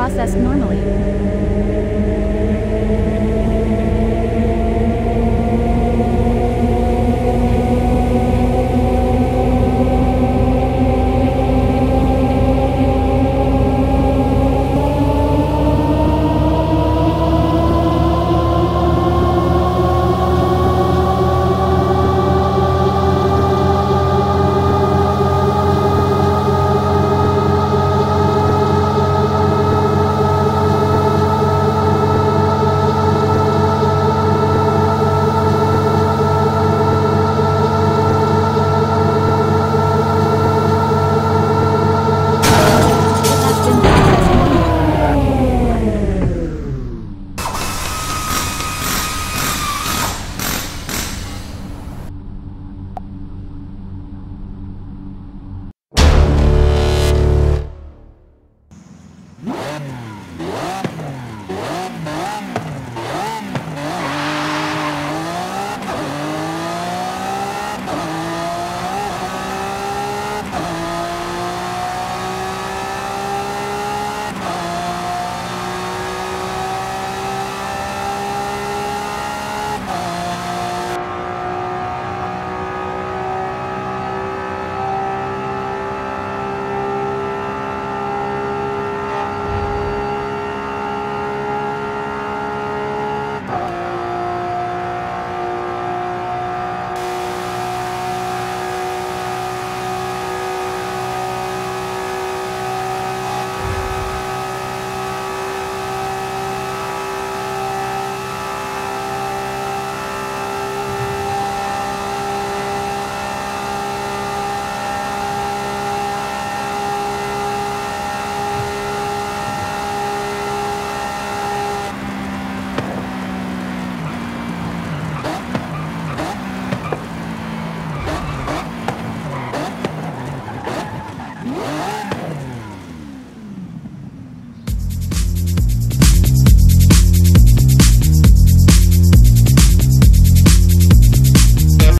processed normally.